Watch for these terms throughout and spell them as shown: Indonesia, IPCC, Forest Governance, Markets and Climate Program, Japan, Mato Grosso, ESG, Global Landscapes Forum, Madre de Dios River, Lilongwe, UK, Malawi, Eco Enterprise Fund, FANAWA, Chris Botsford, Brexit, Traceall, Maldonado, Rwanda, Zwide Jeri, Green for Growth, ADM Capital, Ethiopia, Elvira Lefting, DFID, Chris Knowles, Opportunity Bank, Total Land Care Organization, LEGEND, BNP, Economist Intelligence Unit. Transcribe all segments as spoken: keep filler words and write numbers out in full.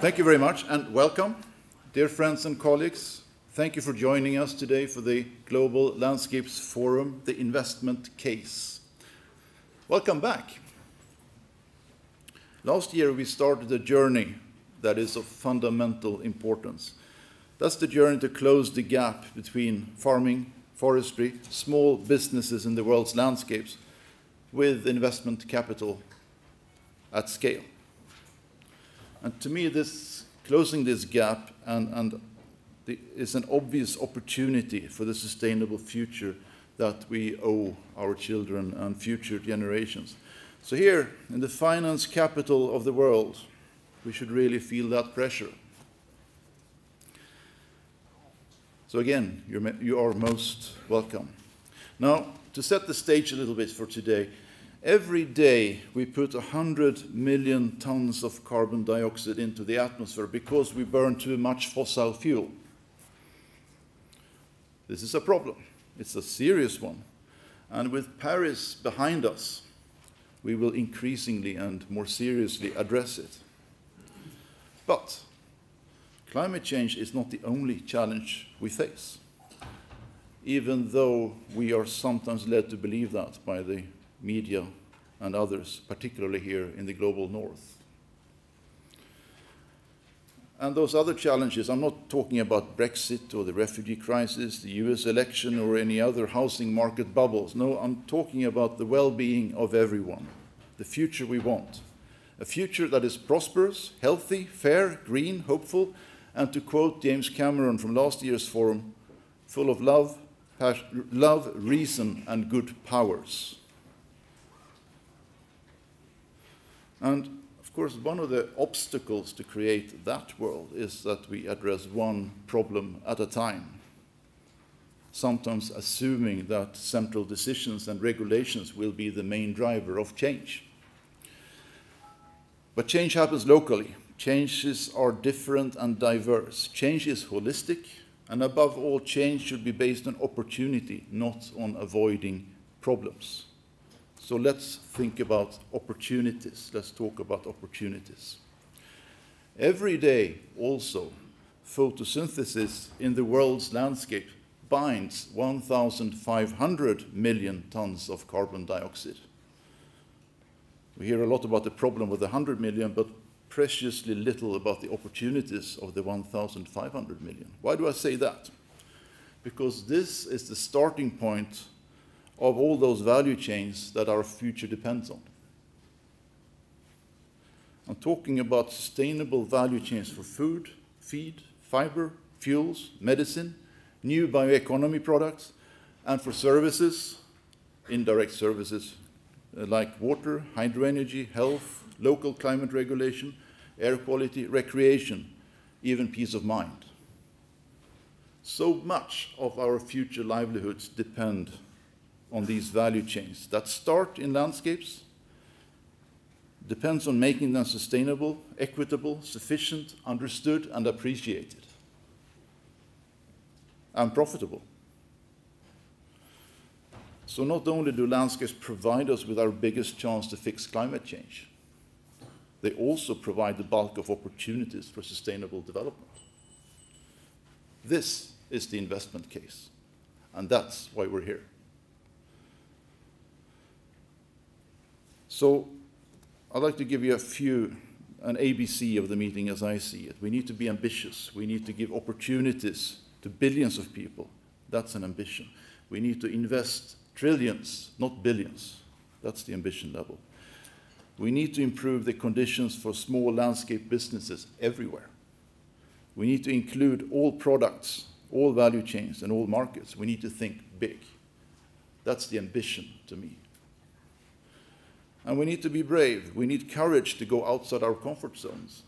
Thank you very much and welcome. Dear friends and colleagues, thank you for joining us today for the Global Landscapes Forum, the investment case. Welcome back. Last year we started a journey that is of fundamental importance. That's the journey to close the gap between farming, forestry, small businesses in the world's landscapes with investment capital at scale. And to me, this closing this gap and, and the, is an obvious opportunity for the sustainable future that we owe our children and future generations. So here, in the finance capital of the world, we should really feel that pressure. So again, you're, you are most welcome. Now, to set the stage a little bit for today, every day we put one hundred million tons of carbon dioxide into the atmosphere because we burn too much fossil fuel. This is a problem. It's a serious one. And with Paris behind us, we will increasingly and more seriously address it. But climate change is not the only challenge we face, even though we are sometimes led to believe that by the media and others, particularly here in the global north. And those other challenges, I'm not talking about Brexit or the refugee crisis, the U S election or any other housing market bubbles. No, I'm talking about the well-being of everyone, the future we want. A future that is prosperous, healthy, fair, green, hopeful, and to quote James Cameron from last year's forum, full of love, passion, love, reason, and good powers. And, of course, one of the obstacles to create that world is that we address one problem at a time, sometimes assuming that central decisions and regulations will be the main driver of change. But change happens locally. Changes are different and diverse. Change is holistic, and above all, change should be based on opportunity, not on avoiding problems. So let's think about opportunities. Let's talk about opportunities. Every day, also, photosynthesis in the world's landscape binds one thousand five hundred million tons of carbon dioxide. We hear a lot about the problem with the one hundred million, but preciously little about the opportunities of the one thousand five hundred million. Why do I say that? Because this is the starting point of all those value chains that our future depends on. I'm talking about sustainable value chains for food, feed, fiber, fuels, medicine, new bioeconomy products, and for services, indirect services like water, hydro energy, health, local climate regulation, air quality, recreation, even peace of mind. So much of our future livelihoods depend on these value chains that start in landscapes, depends on making them sustainable, equitable, sufficient, understood, and appreciated, and profitable. So not only do landscapes provide us with our biggest chance to fix climate change, they also provide the bulk of opportunities for sustainable development. This is the investment case, and that's why we're here. So I'd like to give you a few, an A B C of the meeting as I see it. We need to be ambitious. We need to give opportunities to billions of people. That's an ambition. We need to invest trillions, not billions. That's the ambition level. We need to improve the conditions for small landscape businesses everywhere. We need to include all products, all value chains, and all markets. We need to think big. That's the ambition to me. And we need to be brave. We need courage to go outside our comfort zones.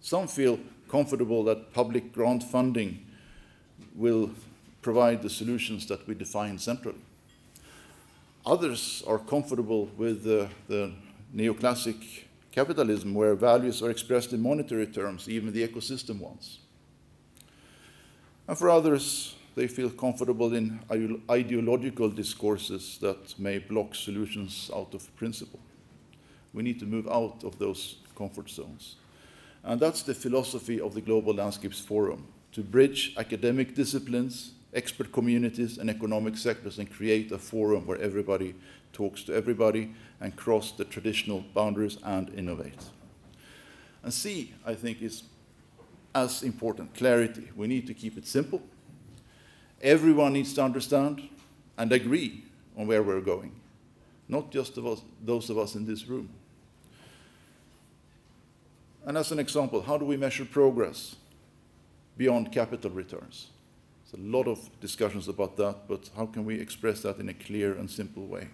Some feel comfortable that public grant funding will provide the solutions that we define centrally. Others are comfortable with the, the neoclassic capitalism where values are expressed in monetary terms, even the ecosystem ones. And for others, they feel comfortable in ideological discourses that may block solutions out of principle. We need to move out of those comfort zones. And that's the philosophy of the Global Landscapes Forum, to bridge academic disciplines, expert communities, and economic sectors, and create a forum where everybody talks to everybody and cross the traditional boundaries and innovate. And C, I think, is as important, clarity. We need to keep it simple. Everyone needs to understand and agree on where we're going, not just of us, those of us in this room. And as an example, how do we measure progress beyond capital returns? There's a lot of discussions about that, but how can we express that in a clear and simple way?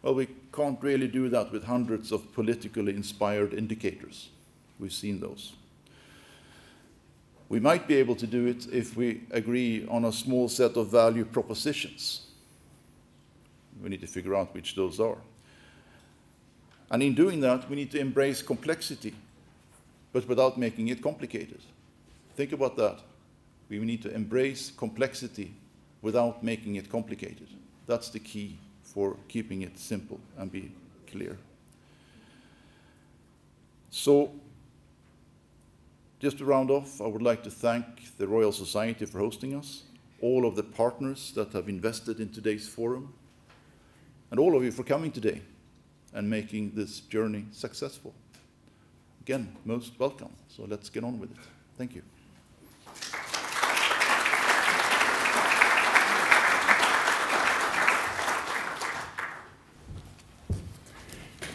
Well, we can't really do that with hundreds of politically inspired indicators. We've seen those. We might be able to do it if we agree on a small set of value propositions. We need to figure out which those are. And in doing that, we need to embrace complexity, but without making it complicated. Think about that. We need to embrace complexity without making it complicated. That's the key for keeping it simple and be clear. So, just to round off, I would like to thank the Royal Society for hosting us, all of the partners that have invested in today's forum, and all of you for coming today and making this journey successful. Again, most welcome. So let's get on with it. Thank you.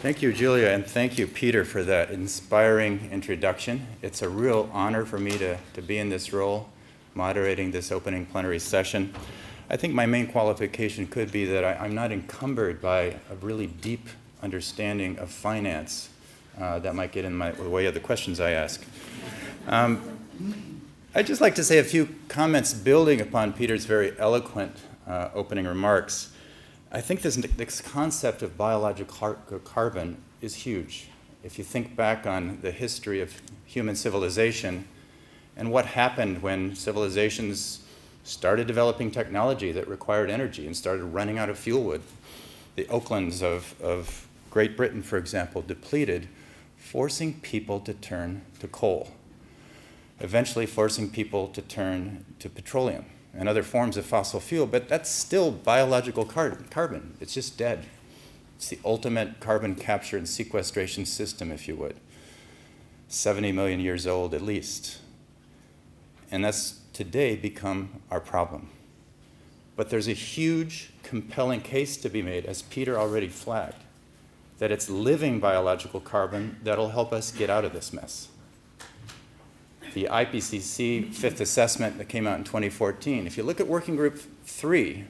Thank you, Julia, and thank you, Peter, for that inspiring introduction. It's a real honor for me to, to be in this role, moderating this opening plenary session. I think my main qualification could be that I, I'm not encumbered by a really deep understanding of finance uh, that might get in my, the way of the questions I ask. Um, I'd just like to say a few comments building upon Peter's very eloquent uh, opening remarks. I think this, this concept of biological carbon is huge. If you think back on the history of human civilization and what happened when civilizations started developing technology that required energy and started running out of fuel wood, the Oaklands of, of Great Britain, for example, depleted, forcing people to turn to coal, eventually forcing people to turn to petroleum and other forms of fossil fuel, but that's still biological carbon. It's just dead. It's the ultimate carbon capture and sequestration system, if you would. seventy million years old at least. And that's today become our problem. But there's a huge, compelling case to be made, as Peter already flagged, that it's living biological carbon that'll help us get out of this mess. The I P C C fifth assessment that came out in twenty fourteen. If you look at working group three,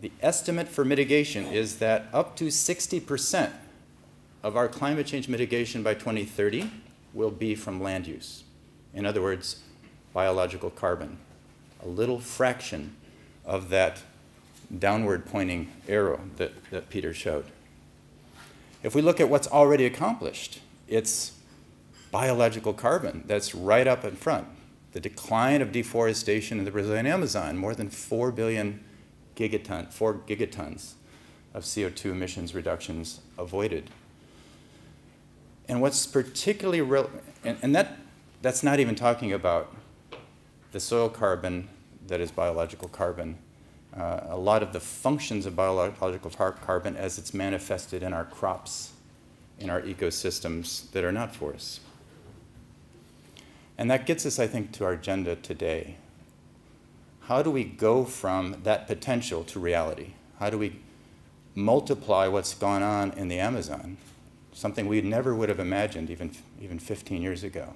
the estimate for mitigation is that up to sixty percent of our climate change mitigation by twenty thirty will be from land use. In other words, biological carbon, a little fraction of that downward pointing arrow that, that Peter showed. If we look at what's already accomplished, it's biological carbon that's right up in front. The decline of deforestation in the Brazilian Amazon, more than four billion gigaton, four gigatons of C O two emissions reductions avoided. And what's particularly real, and, and that, that's not even talking about the soil carbon that is biological carbon, uh, a lot of the functions of biological carbon as it's manifested in our crops, in our ecosystems that are not forests. And that gets us, I think, to our agenda today. How do we go from that potential to reality? How do we multiply what's gone on in the Amazon, something we never would have imagined even, even fifteen years ago,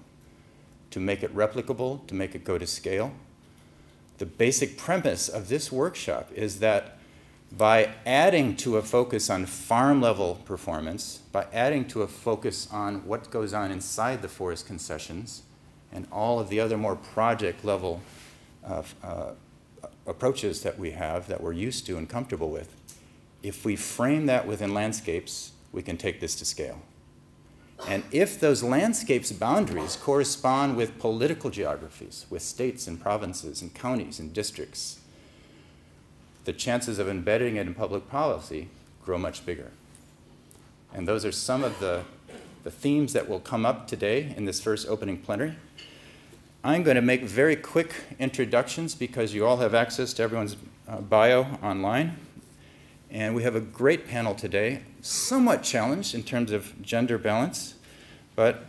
to make it replicable, to make it go to scale? The basic premise of this workshop is that by adding to a focus on farm-level performance, by adding to a focus on what goes on inside the forest concessions, and all of the other more project-level uh, uh, approaches that we have, that we're used to and comfortable with, if we frame that within landscapes, we can take this to scale. And if those landscapes boundaries correspond with political geographies, with states and provinces and counties and districts, the chances of embedding it in public policy grow much bigger. And those are some of the the themes that will come up today in this first opening plenary. I'm going to make very quick introductions because you all have access to everyone's uh, bio online. And we have a great panel today, somewhat challenged in terms of gender balance, but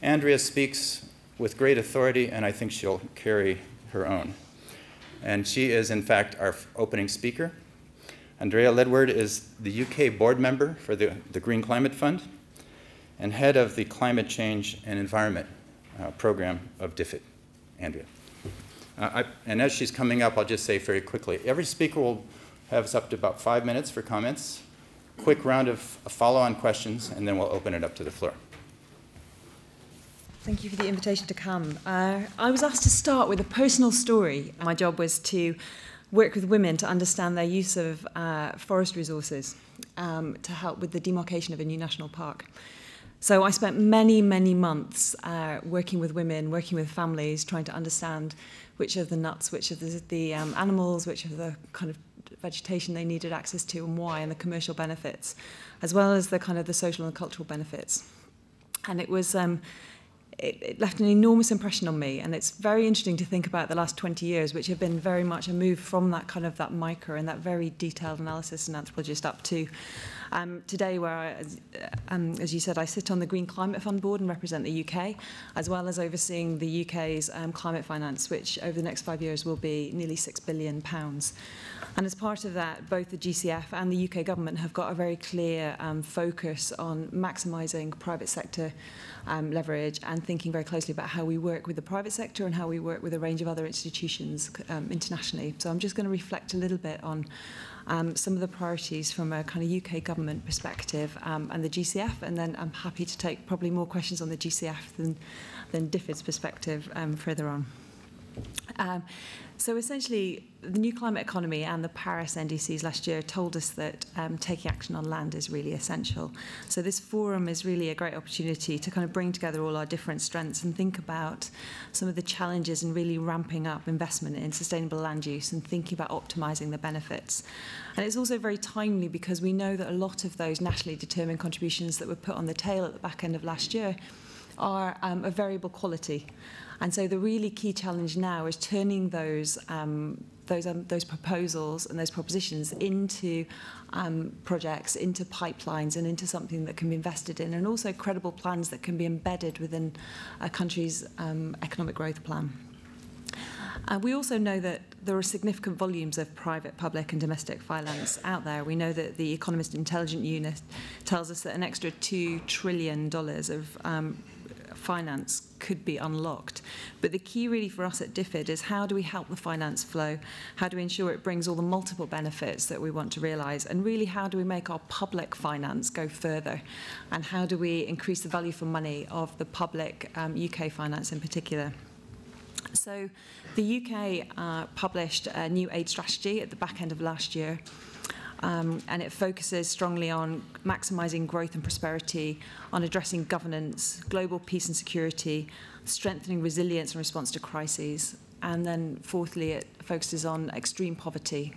Andrea speaks with great authority, and I think she'll carry her own. And she is, in fact, our opening speaker. Andrea Ledward is the U K board member for the, the Green Climate Fund and head of the Climate Change and Environment uh, Program of DIFID. Andrea. Uh, I, and as she's coming up, I'll just say very quickly, every speaker will have us up to about five minutes for comments, quick round of follow-on questions, and then we'll open it up to the floor. Thank you for the invitation to come. Uh, I was asked to start with a personal story. My job was to work with women to understand their use of uh, forest resources um, to help with the demarcation of a new national park. So I spent many, many months uh, working with women, working with families, trying to understand which of the nuts, which of the, the um, animals, which of the kind of vegetation they needed access to and why, and the commercial benefits, as well as the kind of the social and cultural benefits. And it was... Um, It, it left an enormous impression on me, and it's very interesting to think about the last twenty years, which have been very much a move from that kind of that micro and that very detailed analysis and anthropologist up to um, today, where, I, um, as you said, I sit on the Green Climate Fund board and represent the U K, as well as overseeing the U K's um, climate finance, which over the next five years will be nearly six billion pounds. And as part of that, both the G C F and the U K government have got a very clear um, focus on maximising private sector um, leverage and thinking very closely about how we work with the private sector and how we work with a range of other institutions um, internationally. So I'm just going to reflect a little bit on um, some of the priorities from a kind of U K government perspective um, and the G C F, and then I'm happy to take probably more questions on the G C F than, than DFID's perspective um, further on. Um, so essentially, the new climate economy and the Paris N D Cs last year told us that um, taking action on land is really essential. So this forum is really a great opportunity to kind of bring together all our different strengths and think about some of the challenges and really ramping up investment in sustainable land use and thinking about optimising the benefits. And it's also very timely because we know that a lot of those nationally determined contributions that were put on the tail at the back end of last year are um, of variable quality. And so the really key challenge now is turning those um, those um, those proposals and those propositions into um, projects, into pipelines, and into something that can be invested in, and also credible plans that can be embedded within a country's um, economic growth plan. Uh, we also know that there are significant volumes of private, public and domestic finance out there. We know that the Economist Intelligence Unit tells us that an extra two trillion dollars of um, finance could be unlocked. But the key really for us at DFID is how do we help the finance flow, how do we ensure it brings all the multiple benefits that we want to realise, and really how do we make our public finance go further, and how do we increase the value for money of the public um, U K finance in particular. So the U K uh, published a new aid strategy at the back end of last year. Um, and it focuses strongly on maximising growth and prosperity, on addressing governance, global peace and security, strengthening resilience and response to crises. And then fourthly, it focuses on extreme poverty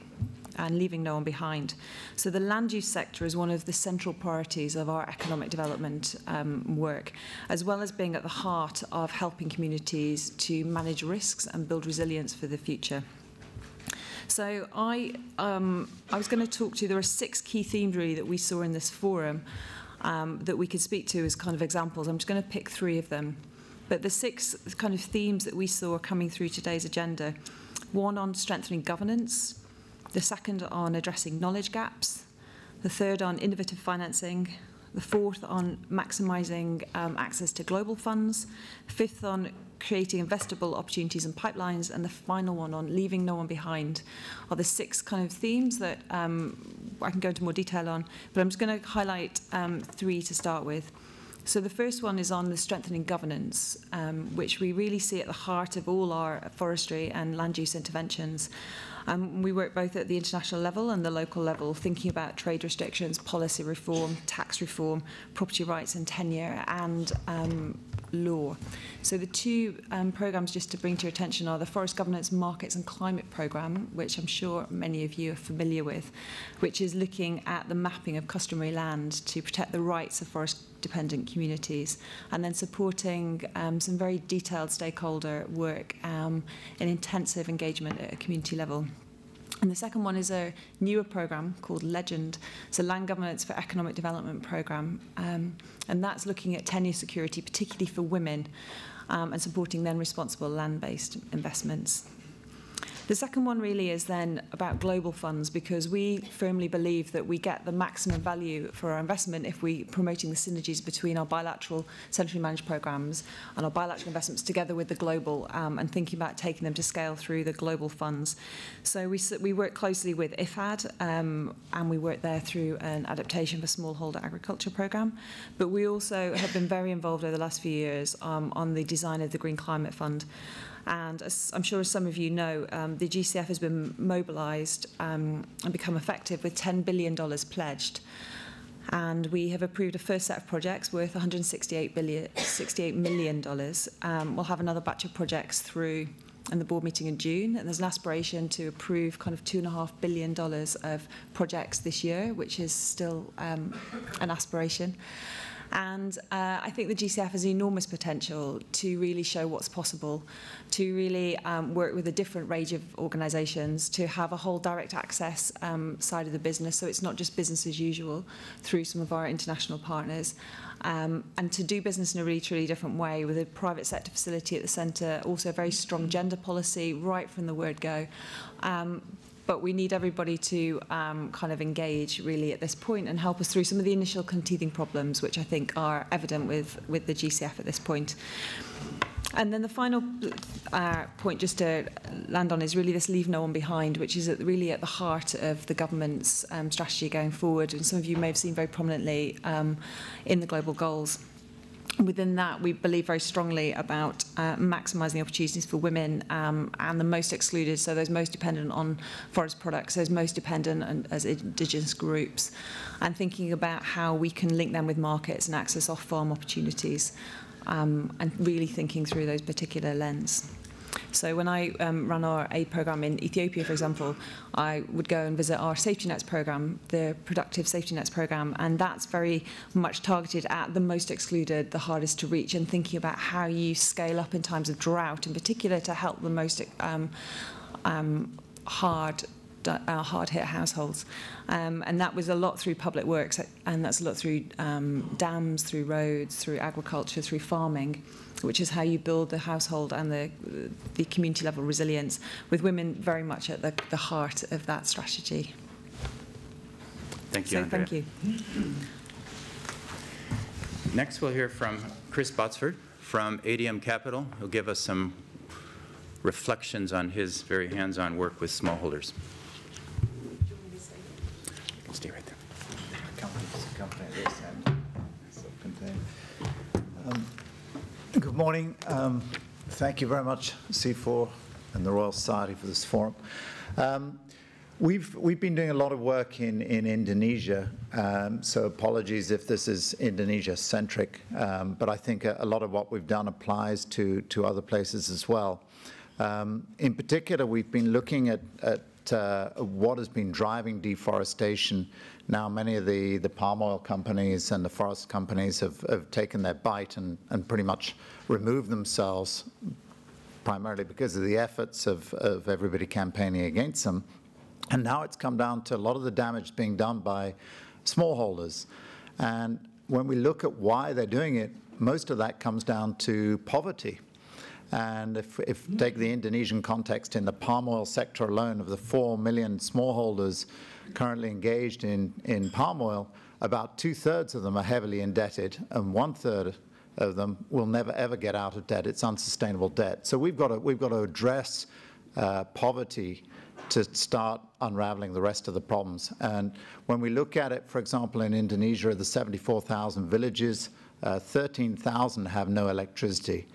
and leaving no one behind. So the land use sector is one of the central priorities of our economic development um, work, as well as being at the heart of helping communities to manage risks and build resilience for the future. So I, um, I was going to talk to you, there are six key themes really that we saw in this forum um, that we could speak to as kind of examples. I'm just going to pick three of them. But the six kind of themes that we saw coming through today's agenda, one on strengthening governance, the second on addressing knowledge gaps, the third on innovative financing, the fourth on maximising um, access to global funds, fifth on creating investable opportunities and pipelines, and the final one on leaving no one behind are the six kind of themes that um, I can go into more detail on, but I'm just going to highlight um, three to start with. So the first one is on the strengthening governance, um, which we really see at the heart of all our forestry and land use interventions. Um, we work both at the international level and the local level, thinking about trade restrictions, policy reform, tax reform, property rights and tenure, and um, law. So the two um, programs just to bring to your attention are the Forest Governance, Markets and Climate Program, which I'm sure many of you are familiar with, which is looking at the mapping of customary land to protect the rights of forest dependent communities, and then supporting um, some very detailed stakeholder work um, and intensive engagement at a community level. And the second one is a newer program called LEGEND. It's a Land Governance for Economic Development program, um, and that's looking at tenure security, particularly for women, um, and supporting then responsible land-based investments. The second one really is then about global funds, because we firmly believe that we get the maximum value for our investment if we're promoting the synergies between our bilateral centrally managed programmes and our bilateral investments together with the global, um, and thinking about taking them to scale through the global funds. So we, we work closely with I F A D, um, and we work there through an adaptation for smallholder agriculture programme. But we also have been very involved over the last few years um, on the design of the Green Climate Fund. And as I'm sure as some of you know, um, the G C F has been mobilised um, and become effective with ten billion dollars pledged. And we have approved a first set of projects worth one hundred sixty-eight million dollars. Um, we'll have another batch of projects through in the board meeting in June. And there's an aspiration to approve kind of two point five billion dollars of projects this year, which is still um, an aspiration. And uh, I think the G C F has enormous potential to really show what's possible, to really um, work with a different range of organisations, to have a whole direct access um, side of the business, so it's not just business as usual through some of our international partners, um, and to do business in a really, truly different way with a private sector facility at the centre, also a very strong gender policy right from the word go. Um, But we need everybody to um, kind of engage really at this point and help us through some of the initial teething problems, which I think are evident with, with the G C F at this point. And then the final uh, point just to land on is really this leave no one behind, which is at, really at the heart of the government's um, strategy going forward. And some of you may have seen very prominently um, in the global goals. Within that, we believe very strongly about uh, maximising the opportunities for women um, and the most excluded, so those most dependent on forest products, those most dependent on, as indigenous groups, and thinking about how we can link them with markets and access off-farm opportunities, um, and really thinking through those particular lens. So when I um, ran our aid programme in Ethiopia, for example, I would go and visit our safety nets programme, the productive safety nets programme, and that's very much targeted at the most excluded, the hardest to reach, and thinking about how you scale up in times of drought, in particular to help the most um, um, hard Uh, hard-hit households, um, and that was a lot through public works, and that's a lot through um, dams, through roads, through agriculture, through farming, which is how you build the household and the, the community-level resilience, with women very much at the, the heart of that strategy. Thank you, so, Andrea. Thank you. Next, we'll hear from Chris Botsford from A D M Capital, who'll give us some reflections on his very hands-on work with smallholders. Stay right there. Um, good morning. Um, thank you very much, C four and the Royal Society, for this forum. Um, we've we've been doing a lot of work in in Indonesia, um, so apologies if this is Indonesia-centric, um, but I think a, a lot of what we've done applies to to other places as well. Um, in particular, we've been looking at, at Uh, what has been driving deforestation. Now many of the, the palm oil companies and the forest companies have, have taken their bite and, and pretty much removed themselves, primarily because of the efforts of, of everybody campaigning against them. And now it's come down to a lot of the damage being done by smallholders. And when we look at why they're doing it, most of that comes down to poverty. And if, if take the Indonesian context, in the palm oil sector alone, of the four million smallholders currently engaged in, in palm oil, about two-thirds of them are heavily indebted, and one-third of them will never, ever get out of debt. It's unsustainable debt. So we've got to, we've got to address uh, poverty to start unraveling the rest of the problems. And when we look at it, for example, in Indonesia, the seventy-four thousand villages, uh, thirteen thousand have no electricity.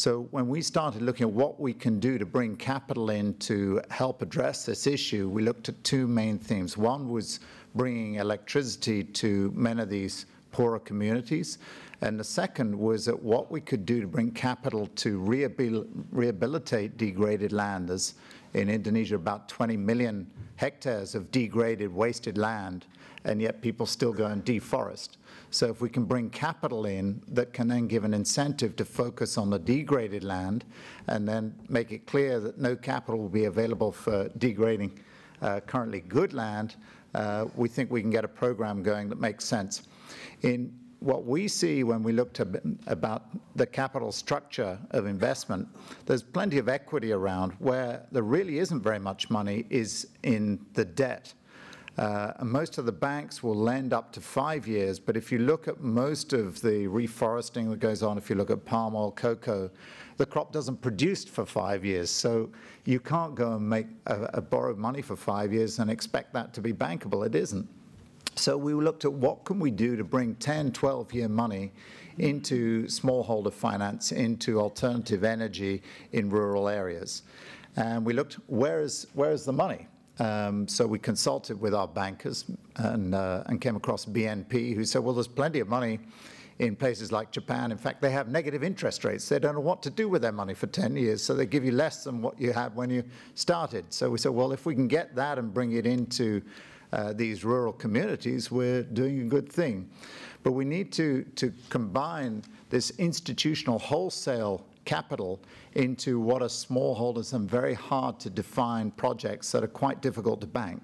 So when we started looking at what we can do to bring capital in to help address this issue, we looked at two main themes. One was bringing electricity to many of these poorer communities, and the second was at what we could do to bring capital to rehabil- rehabilitate degraded land. As in Indonesia, about twenty million hectares of degraded, wasted land, and yet people still go and deforest. So if we can bring capital in that can then give an incentive to focus on the degraded land and then make it clear that no capital will be available for degrading uh, currently good land, uh, we think we can get a program going that makes sense. In what we see when we looked about the capital structure of investment, there's plenty of equity around. Where there really isn't very much money is in the debt. Uh, and most of the banks will lend up to five years, but if you look at most of the reforesting that goes on, if you look at palm oil, cocoa, the crop doesn't produce for five years. So you can't go and make a, a borrow money for five years and expect that to be bankable. It isn't. So we looked at what can we do to bring ten, twelve-year money into smallholder finance, into alternative energy in rural areas. And we looked, where is, where is the money? Um, so we consulted with our bankers and, uh, and came across B N P, who said, well, there's plenty of money in places like Japan. In fact, they have negative interest rates. They don't know what to do with their money for ten years, so they give you less than what you had when you started. So we said, well, if we can get that and bring it into Uh, these rural communities, we're doing a good thing. But we need to, to combine this institutional wholesale capital into what are smallholders and very hard to define projects that are quite difficult to bank.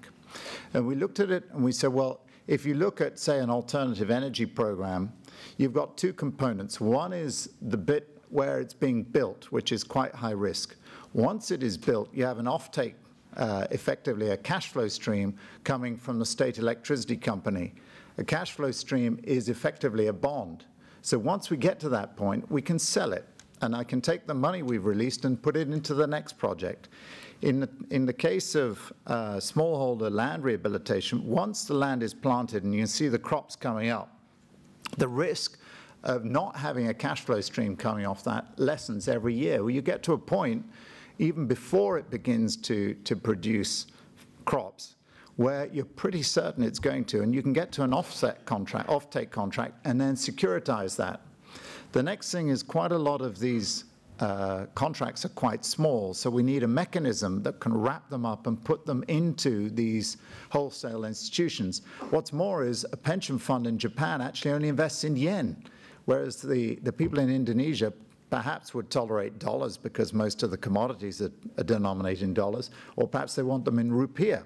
And we looked at it and we said, well, if you look at, say, an alternative energy program, you've got two components. One is the bit where it's being built, which is quite high risk. Once it is built, you have an offtake, Uh, effectively a cash flow stream coming from the state electricity company. A cash flow stream is effectively a bond. So once we get to that point, we can sell it. And I can take the money we've released and put it into the next project. In the, in the case of uh, smallholder land rehabilitation, once the land is planted and you can see the crops coming up, the risk of not having a cash flow stream coming off that lessens every year. Well, you get to a point even before it begins to, to produce crops, where you're pretty certain it's going to, and you can get to an offset contract, offtake contract, and then securitize that. The next thing is quite a lot of these uh, contracts are quite small, so we need a mechanism that can wrap them up and put them into these wholesale institutions. What's more is a pension fund in Japan actually only invests in yen, whereas the, the people in Indonesia perhaps would tolerate dollars because most of the commodities are, are denominated in dollars, or perhaps they want them in rupiah.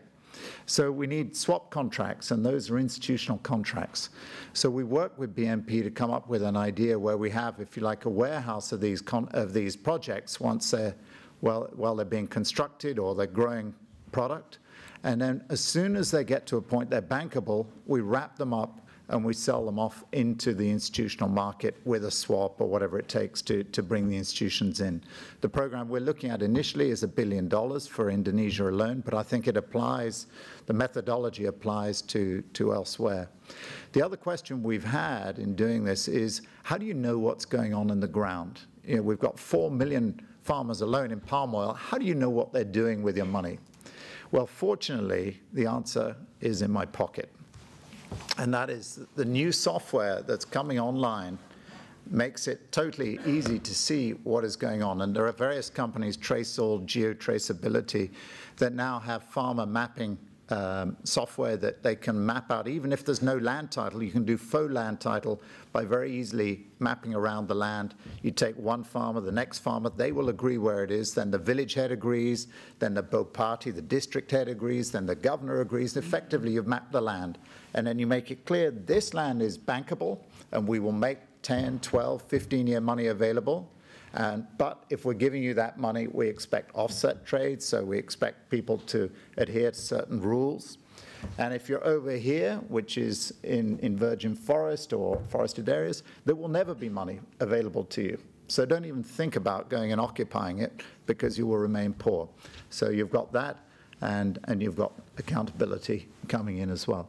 So we need swap contracts, and those are institutional contracts. So we work with B N P to come up with an idea where we have, if you like, a warehouse of these, con of these projects once they're, well, while they're being constructed or they're growing product. And then as soon as they get to a point they're bankable, we wrap them up and we sell them off into the institutional market with a swap or whatever it takes to, to bring the institutions in. The program we're looking at initially is a billion dollars for Indonesia alone, but I think it applies, the methodology applies to, to elsewhere. The other question we've had in doing this is, how do you know what's going on in the ground? You know, we've got four million farmers alone in palm oil. How do you know what they're doing with your money? Well, fortunately, the answer is in my pocket. And that is the new software that's coming online makes it totally easy to see what is going on. And there are various companies, Traceall, GeoTraceability, that now have farmer mapping um, software that they can map out. Even if there's no land title, you can do faux land title by very easily mapping around the land. You take one farmer, the next farmer, they will agree where it is, then the village head agrees, then the Bok party, the district head agrees, then the governor agrees. Effectively, you've mapped the land. And then you make it clear this land is bankable and we will make ten, twelve, fifteen-year money available. And, but if we're giving you that money, we expect offset trade, so we expect people to adhere to certain rules. And if you're over here, which is in, in virgin forest or forested areas, there will never be money available to you. So don't even think about going and occupying it because you will remain poor. So you've got that and, and you've got accountability coming in as well.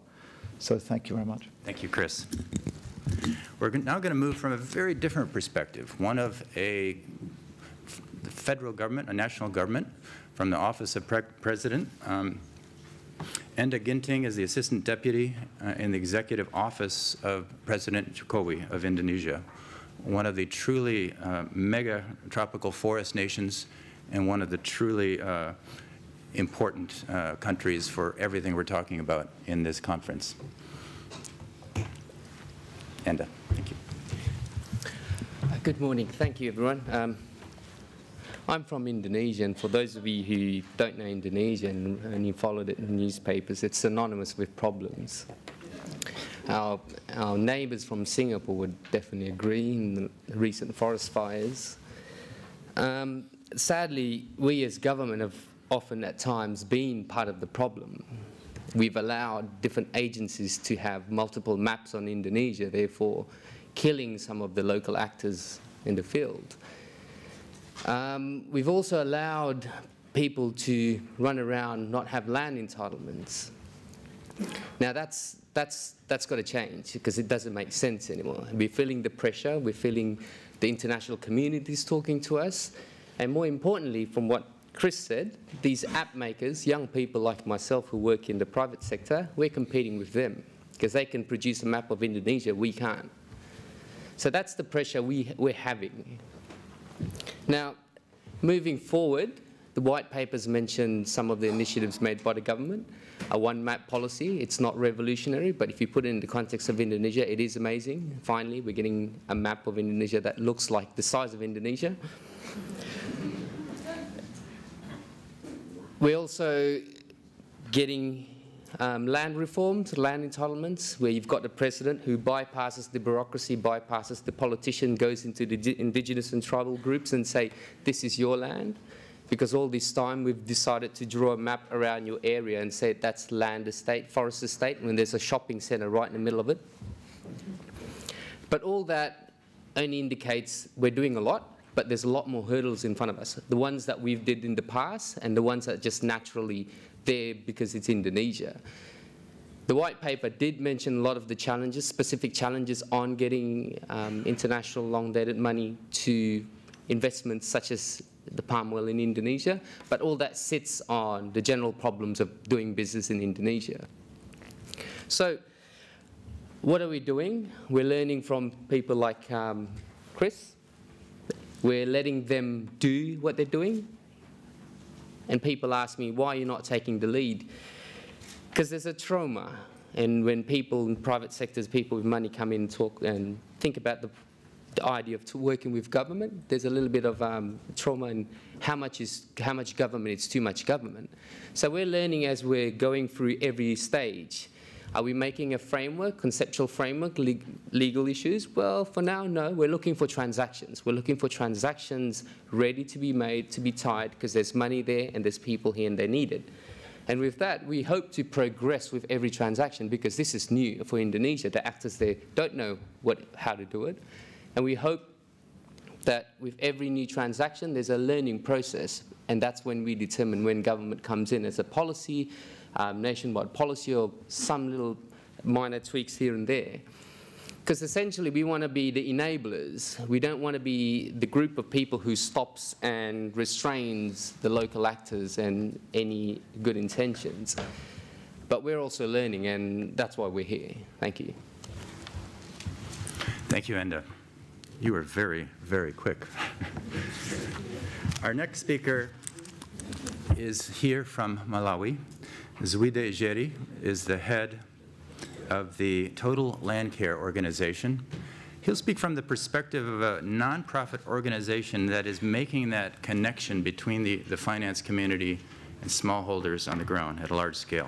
So thank you very much. Thank you, Chris. We're now going to move from a very different perspective, one of a federal government, a national government, from the Office of Pre President. Um, Enda Ginting is the Assistant Deputy uh, in the Executive Office of President Jokowi of Indonesia, one of the truly uh, mega tropical forest nations and one of the truly uh, important uh, countries for everything we're talking about in this conference. Enda, thank you. Good morning. Thank you, everyone. Um, I'm from Indonesia, and for those of you who don't know Indonesia and, and you followed it in the newspapers, it's synonymous with problems. Our, our neighbours from Singapore would definitely agree in the recent forest fires. Um, sadly, we as government have often at times been part of the problem. We've allowed different agencies to have multiple maps on Indonesia, therefore killing some of the local actors in the field. Um, we've also allowed people to run around, not have land entitlements. Now that's, that's, that's got to change because it doesn't make sense anymore. We're feeling the pressure, we're feeling the international communities talking to us, and more importantly, from what Chris said, these app makers, young people like myself who work in the private sector, we're competing with them because they can produce a map of Indonesia, we can't. So that's the pressure we, we're having. Now, moving forward, the white papers mentioned some of the initiatives made by the government. A one-map policy, it's not revolutionary, but if you put it in the context of Indonesia, it is amazing. Finally, we're getting a map of Indonesia that looks like the size of Indonesia. We're also getting um, land reforms, land entitlements, where you've got the president who bypasses the bureaucracy, bypasses the politician, goes into the indigenous and tribal groups and say, this is your land. Because all this time we've decided to draw a map around your area and say that's land estate, forest estate, when there's a shopping centre right in the middle of it. But all that only indicates we're doing a lot, but there's a lot more hurdles in front of us. The ones that we've did in the past and the ones that are just naturally there because it's Indonesia. The white paper did mention a lot of the challenges, specific challenges on getting um, international long-dated money to investments such as the palm oil in Indonesia, but all that sits on the general problems of doing business in Indonesia. So what are we doing? We're learning from people like um, Chris. We're letting them do what they're doing. And people ask me, why are you not taking the lead? Because there's a trauma. And when people in private sectors, people with money come in and talk and think about the the idea of working with government, there's a little bit of um, trauma in how much is how much government is too much government. So we're learning as we're going through every stage. Are we making a framework, conceptual framework, le legal issues? Well, for now, no. We're looking for transactions. We're looking for transactions ready to be made, to be tied, because there's money there and there's people here and they're needed. And with that, we hope to progress with every transaction because this is new for Indonesia. The actors there don't know what how to do it. And we hope that with every new transaction, there's a learning process. And that's when we determine when government comes in as a policy, um, nationwide policy, or some little minor tweaks here and there. Because essentially, we want to be the enablers. We don't want to be the group of people who stops and restrains the local actors and any good intentions. But we're also learning, and that's why we're here. Thank you. Thank you, Enda. You were very, very quick. Our next speaker is here from Malawi. Zwide Jeri is the head of the Total Land Care Organization. He'll speak from the perspective of a nonprofit organization that is making that connection between the, the finance community and smallholders on the ground at a large scale.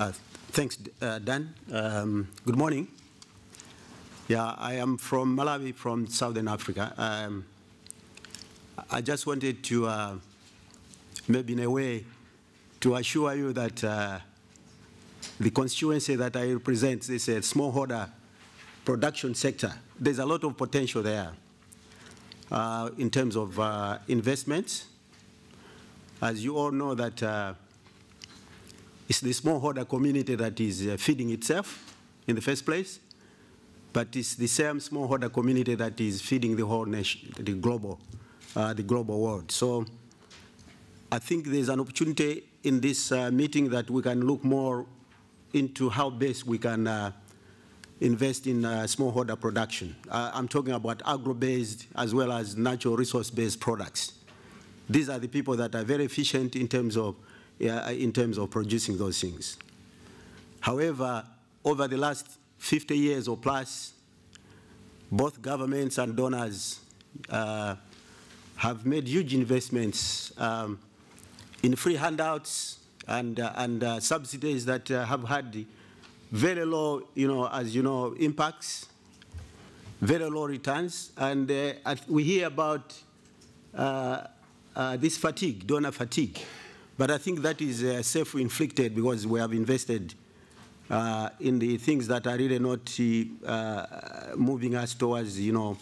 Uh, thanks, uh, Dan. Um, good morning. Yeah, I am from Malawi, from Southern Africa. Um, I just wanted to, uh, maybe in a way, to assure you that uh, the constituency that I represent is a smallholder production sector. There's a lot of potential there uh, in terms of uh, investments. As you all know that uh, It's the smallholder community that is uh, feeding itself in the first place, but it's the same smallholder community that is feeding the whole nation, the global, uh, the global world. So I think there's an opportunity in this uh, meeting that we can look more into how best we can uh, invest in uh, smallholder production. Uh, I'm talking about agro-based as well as natural resource-based products. These are the people that are very efficient in terms of, uh, in terms of producing those things. However, over the last fifty years or plus, both governments and donors uh, have made huge investments um, in free handouts and, uh, and uh, subsidies that uh, have had very low, you know, as you know, impacts, very low returns. And uh, we hear about uh, uh, this fatigue, donor fatigue. But I think that is uh, self-inflicted because we have invested uh, in the things that are really not uh, moving us towards, you know,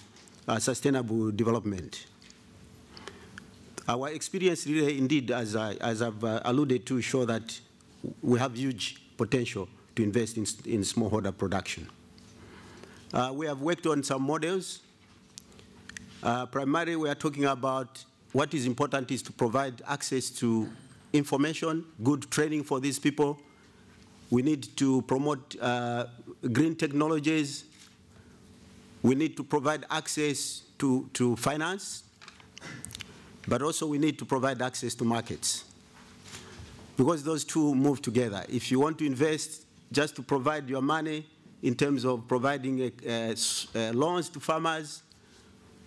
uh, sustainable development. Our experience really, indeed, as, I, as I've uh, alluded to, show that we have huge potential to invest in, in smallholder production. Uh, we have worked on some models. Uh, primarily, we are talking about what is important is to provide access to information, good training for these people. We need to promote uh, green technologies. We need to provide access to, to finance. But also we need to provide access to markets, because those two move together. If you want to invest just to provide your money in terms of providing uh, uh, loans to farmers,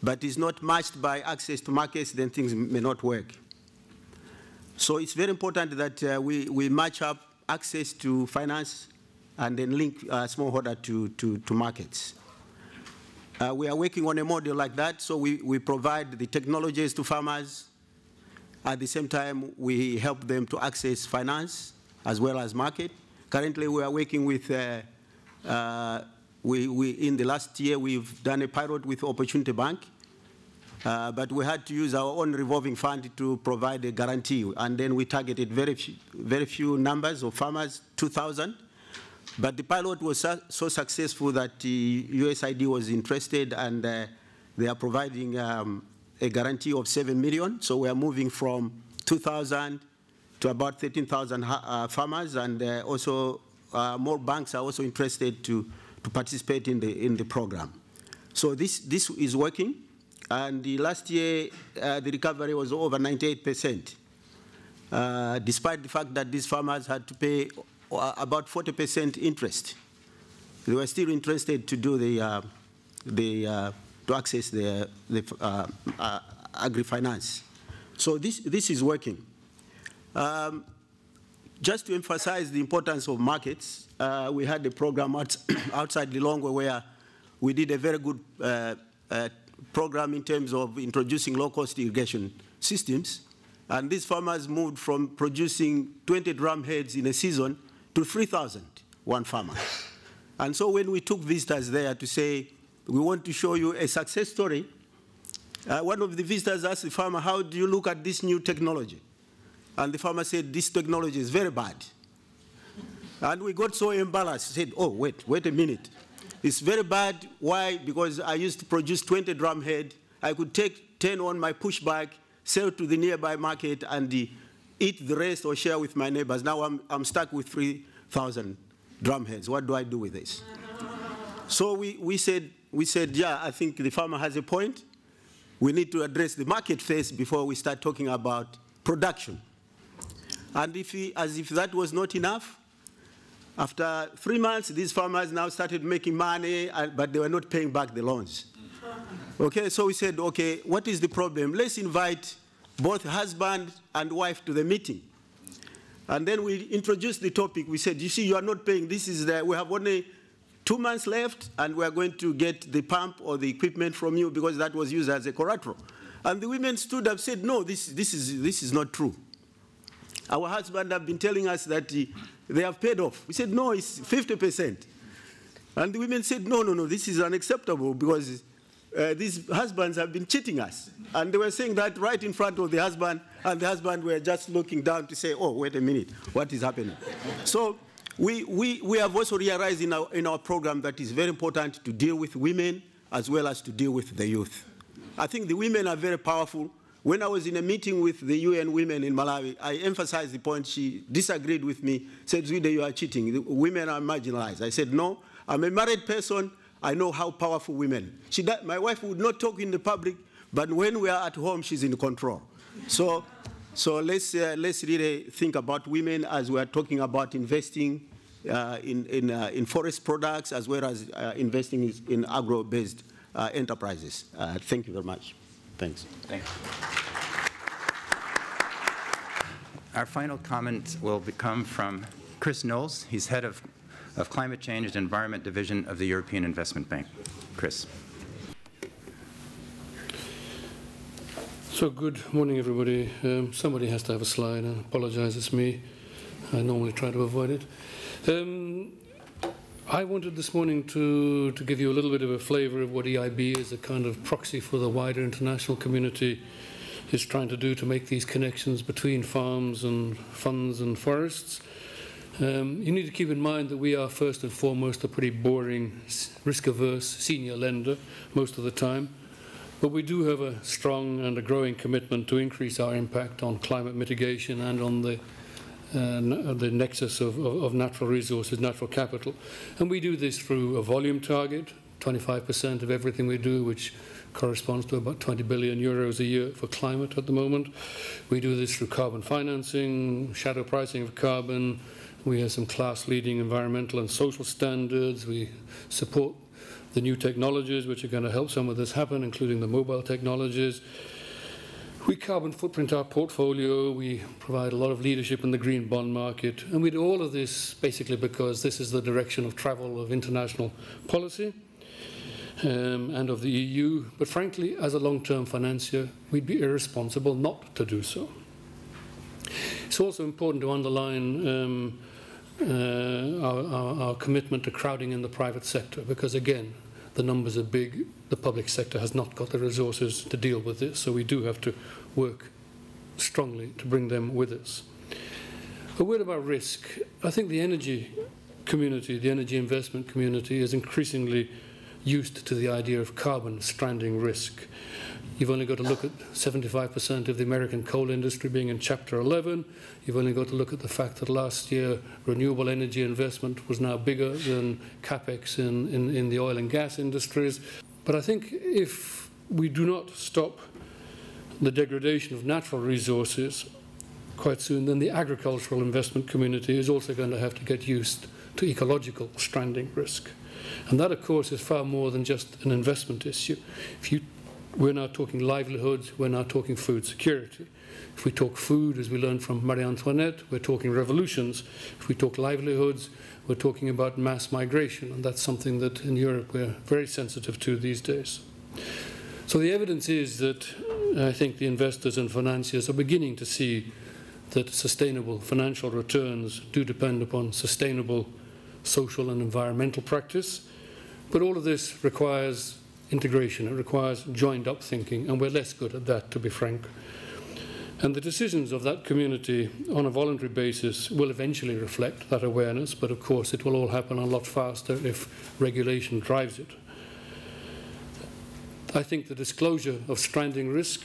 but is not matched by access to markets, then things may not work. So it's very important that uh, we, we match up access to finance and then link uh, smallholder to, to, to markets. Uh, we are working on a model like that, so we, we provide the technologies to farmers. At the same time, we help them to access finance as well as market. Currently, we are working with, uh, uh, we, we, in the last year, we've done a pilot with Opportunity Bank, uh, but we had to use our own revolving fund to provide a guarantee, and then we targeted very few, very few numbers of farmers, two thousand. But the pilot was so successful that the U S A I D was interested, and uh, they are providing um, a guarantee of seven million. So we are moving from two thousand to about thirteen thousand uh, farmers, and uh, also uh, more banks are also interested to, to participate in the, in the program. So this, this is working, and the last year uh, the recovery was over ninety-eight percent, uh, despite the fact that these farmers had to pay about forty percent interest. They were still interested to do the, uh, the uh, to access the, the uh, uh, agri-finance. So this, this is working. Um, just to emphasize the importance of markets, uh, we had a program out, outside Lilongwe where we did a very good uh, uh, program in terms of introducing low-cost irrigation systems. And these farmers moved from producing twenty drum heads in a season to three thousand, one farmer. And so when we took visitors there to say, we want to show you a success story, uh, one of the visitors asked the farmer, how do you look at this new technology? And the farmer said, this technology is very bad. And we got so embarrassed, said, oh, wait, wait a minute. It's very bad, why? Because I used to produce twenty drum head. I could take ten on my pushback, sell to the nearby market, and the eat the rest or share with my neighbors. Now I'm, I'm stuck with three thousand drum heads. What do I do with this? So we, we, said, we said, yeah, I think the farmer has a point. We need to address the market first before we start talking about production. And if he, as if that was not enough, after three months, these farmers now started making money, but they were not paying back the loans. Okay, so we said, okay, what is the problem? Let's invite both husband and wife to the meeting. And then we introduced the topic. We said, you see, you are not paying. This is the, we have only two months left, and we are going to get the pump or the equipment from you, because that was used as a collateral. And the women stood up and said, no, this, this, is, this is not true. Our husband have been telling us that he, they have paid off. We said, no, it's fifty percent. And the women said, no, no, no, this is unacceptable, because uh, these husbands have been cheating us. And they were saying that right in front of the husband, and the husband were just looking down to say, oh, wait a minute, what is happening? So we, we, we have also realized in our, in our program that it's very important to deal with women as well as to deal with the youth. I think the women are very powerful. When I was in a meeting with the U N women in Malawi, I emphasized the point. She disagreed with me, said, Zwide, you are cheating. The women are marginalized. I said, no, I'm a married person. I know how powerful women. She, my wife would not talk in the public, but when we are at home, she's in control. So, so let's, uh, let's really think about women as we are talking about investing uh, in, in, uh, in forest products as well as uh, investing in agro-based uh, enterprises. Uh, thank you very much. Thanks. Thank you. Our final comment will come from Chris Knowles. He's head of, of Climate Change and Environment Division of the European Investment Bank. Chris. So good morning, everybody. Um, somebody has to have a slide. I apologize, it's me. I normally try to avoid it. Um, I wanted this morning to, to give you a little bit of a flavor of what E I B is, a kind of proxy for the wider international community is trying to do to make these connections between farms and funds and forests. Um, you need to keep in mind that we are first and foremost a pretty boring, risk-averse senior lender most of the time, but we do have a strong and a growing commitment to increase our impact on climate mitigation and on the Uh, the nexus of, of, of natural resources, natural capital. And we do this through a volume target, twenty-five percent of everything we do, which corresponds to about twenty billion euros a year for climate at the moment. We do this through carbon financing, shadow pricing of carbon. We have some class-leading environmental and social standards. We support the new technologies, which are going to help some of this happen, including the mobile technologies. We carbon footprint our portfolio, we provide a lot of leadership in the green bond market, and we do all of this basically because this is the direction of travel of international policy um, and of the E U, but frankly, as a long-term financier, we'd be irresponsible not to do so. It's also important to underline um, uh, our, our, our commitment to crowding in the private sector, because again, the numbers are big, the public sector has not got the resources to deal with this, so we do have to work strongly to bring them with us. A word about risk. I think the energy community, the energy investment community, is increasingly used to the idea of carbon stranding risk. You've only got to look at seventy-five percent of the American coal industry being in Chapter eleven. You've only got to look at the fact that last year renewable energy investment was now bigger than capex in, in, in the oil and gas industries. But I think if we do not stop the degradation of natural resources quite soon, then the agricultural investment community is also going to have to get used to ecological stranding risk. And that, of course, is far more than just an investment issue. If you, we're now talking livelihoods, we're now talking food security. If we talk food, as we learned from Marie Antoinette, we're talking revolutions. If we talk livelihoods, we're talking about mass migration, and that's something that in Europe we're very sensitive to these days. So the evidence is that I think the investors and financiers are beginning to see that sustainable financial returns do depend upon sustainable social and environmental practice, but all of this requires integration, it requires joined up thinking, and we're less good at that, to be frank. And the decisions of that community on a voluntary basis will eventually reflect that awareness, but of course it will all happen a lot faster if regulation drives it. I think the disclosure of stranding risk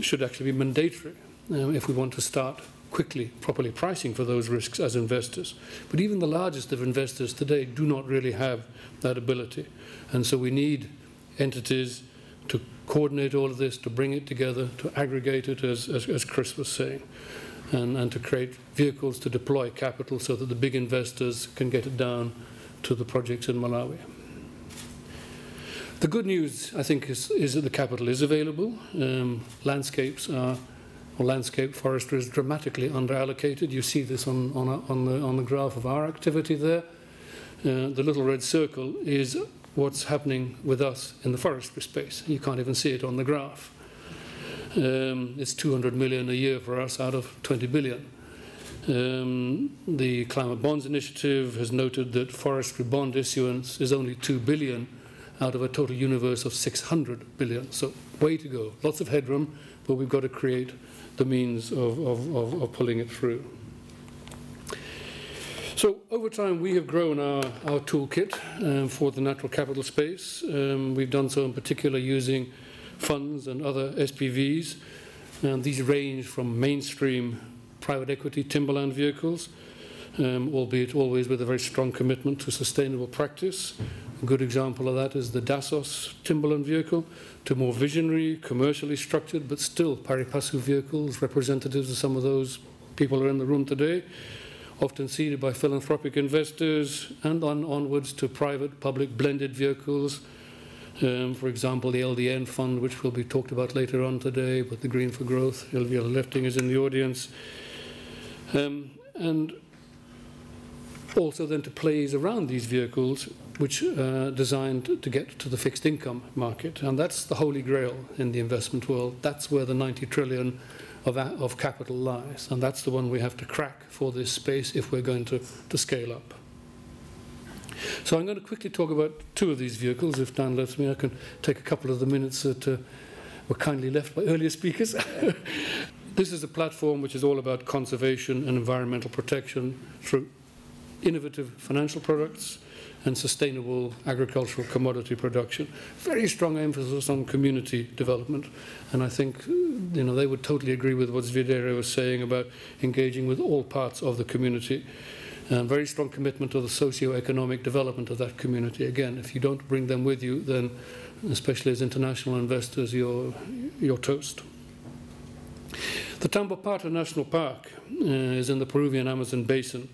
should actually be mandatory um, if we want to start quickly, properly pricing for those risks as investors. But even the largest of investors today do not really have that ability. And so we need entities to coordinate all of this, to bring it together, to aggregate it, as, as, as Chris was saying, and, and to create vehicles to deploy capital so that the big investors can get it down to the projects in Malawi. The good news, I think, is, is that the capital is available. Um, landscapes are landscape forestry is dramatically underallocated. You see this on, on, a, on, the, on the graph of our activity there. Uh, the little red circle is what's happening with us in the forestry space. You can't even see it on the graph. Um, it's two hundred million a year for us out of twenty billion. Um, the Climate Bonds Initiative has noted that forestry bond issuance is only two billion out of a total universe of six hundred billion. So way to go. Lots of headroom, but we've got to create the means of, of, of, of pulling it through. So over time, we have grown our, our toolkit um, for the natural capital space. Um, we've done so in particular using funds and other S P Vs. And these range from mainstream private equity timberland vehicles, um, albeit always with a very strong commitment to sustainable practice. A good example of that is the Dasos timberland vehicle, to more visionary, commercially structured, but still pari passu vehicles. Representatives of some of those people are in the room today, often seeded by philanthropic investors, and on onwards to private, public, blended vehicles. Um, for example, the L D N fund, which will be talked about later on today, but the Green for Growth. Elvira Lefting is in the audience. Um, and also then to plays around these vehicles, which are designed to get to the fixed income market. And that's the holy grail in the investment world. That's where the ninety trillion of, of capital lies. And that's the one we have to crack for this space if we're going to, to scale up. So I'm going to quickly talk about two of these vehicles. If Dan lets me, I can take a couple of the minutes that uh, were kindly left by earlier speakers. This is a platform which is all about conservation and environmental protection through innovative financial products and sustainable agricultural commodity production. Very strong emphasis on community development. And I think you know, they would totally agree with what Zvidera was saying about engaging with all parts of the community. And very strong commitment to the socio-economic development of that community. Again, if you don't bring them with you, then, especially as international investors, you're, you're toast. The Tambopata National Park uh, is in the Peruvian Amazon basin,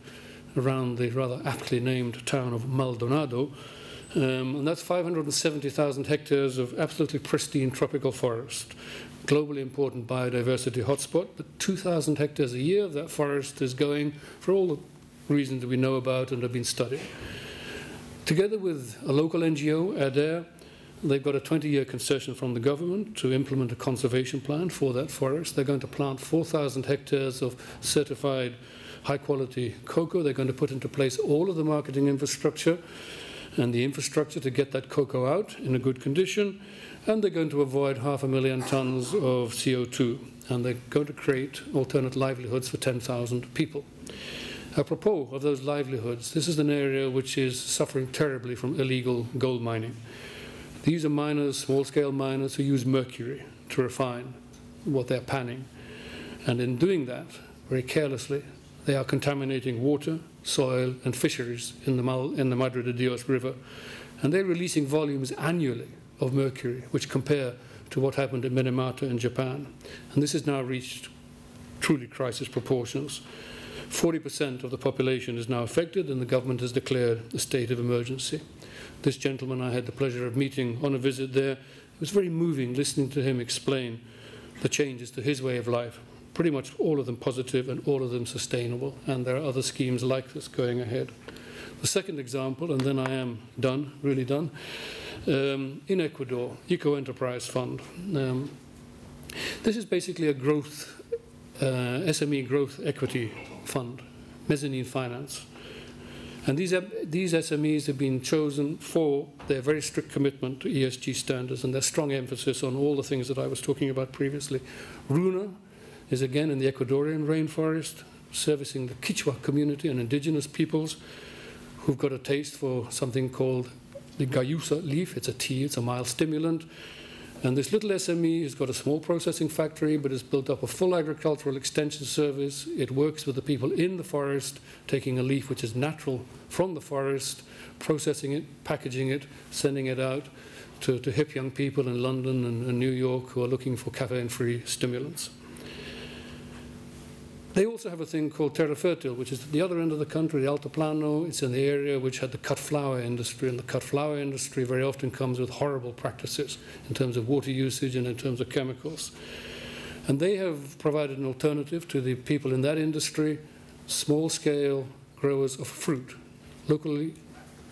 around the rather aptly named town of Maldonado. Um, and that's five hundred seventy thousand hectares of absolutely pristine tropical forest. Globally important biodiversity hotspot, but two thousand hectares a year of that forest is going for all the reasons that we know about and have been studied. Together with a local N G O, A D M, they've got a twenty year concession from the government to implement a conservation plan for that forest. They're going to plant four thousand hectares of certified high-quality cocoa. They're going to put into place all of the marketing infrastructure and the infrastructure to get that cocoa out in a good condition, and they're going to avoid half a million tons of C O two, and they're going to create alternate livelihoods for ten thousand people. Apropos of those livelihoods, this is an area which is suffering terribly from illegal gold mining. These are miners, small-scale miners, who use mercury to refine what they're panning. And in doing that, very carelessly, they are contaminating water, soil, and fisheries in the, Mal in the Madre de Dios River. And they're releasing volumes annually of mercury, which compare to what happened at Minamata in Japan. And this has now reached truly crisis proportions. forty percent of the population is now affected, and the government has declared a state of emergency. This gentleman I had the pleasure of meeting on a visit there. It was very moving listening to him explain the changes to his way of life, pretty much all of them positive and all of them sustainable, and there are other schemes like this going ahead. The second example, and then I am done, really done, um, in Ecuador, Eco Enterprise Fund. Um, this is basically a growth, uh, S M E growth equity fund, mezzanine finance. And these, these S M Es have been chosen for their very strict commitment to E S G standards and their strong emphasis on all the things that I was talking about previously. Runa is again in the Ecuadorian rainforest, servicing the Quechua community and indigenous peoples who've got a taste for something called the gayusa leaf. It's a tea, it's a mild stimulant. And this little S M E has got a small processing factory, but has built up a full agricultural extension service. It works with the people in the forest, taking a leaf which is natural from the forest, processing it, packaging it, sending it out to, to hip young people in London and, and New York who are looking for caffeine-free stimulants. They also have a thing called Terra Fertil, which is at the other end of the country, the Altiplano. It's in the area which had the cut flower industry, and the cut flower industry very often comes with horrible practices in terms of water usage and in terms of chemicals. And they have provided an alternative to the people in that industry, small-scale growers of fruit, locally